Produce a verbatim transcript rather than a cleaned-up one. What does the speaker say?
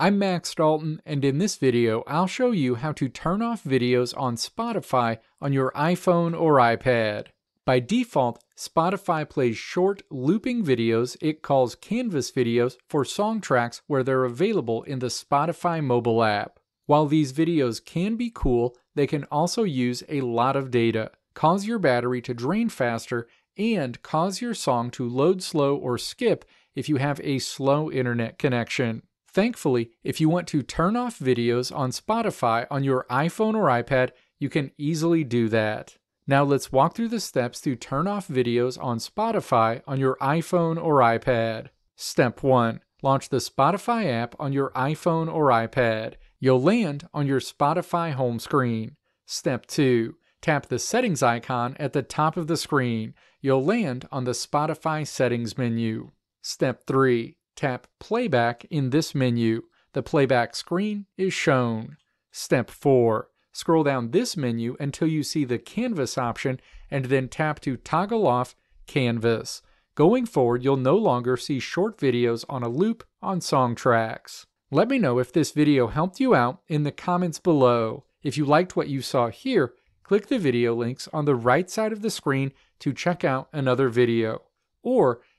I'm Max Dalton, and in this video I'll show you how to turn off videos on Spotify on your iPhone or iPad. By default, Spotify plays short, looping videos it calls Canvas videos for song tracks where they're available in the Spotify mobile app. While these videos can be cool, they can also use a lot of data, cause your battery to drain faster, and cause your song to load slow or skip if you have a slow internet connection. Thankfully, if you want to turn off videos on Spotify on your iPhone or iPad, you can easily do that. Now let's walk through the steps to turn off videos on Spotify on your iPhone or iPad. Step one. Launch the Spotify app on your iPhone or iPad. You'll land on your Spotify home screen. Step two. Tap the settings icon at the top of the screen. You'll land on the Spotify settings menu. Step three. Tap Playback in this menu. The playback screen is shown. Step four. Scroll down this menu until you see the Canvas option and then tap to toggle off Canvas. Going forward, you'll no longer see short videos on a loop on song tracks. Let me know if this video helped you out in the comments below. If you liked what you saw here, click the video links on the right side of the screen to check out another video, or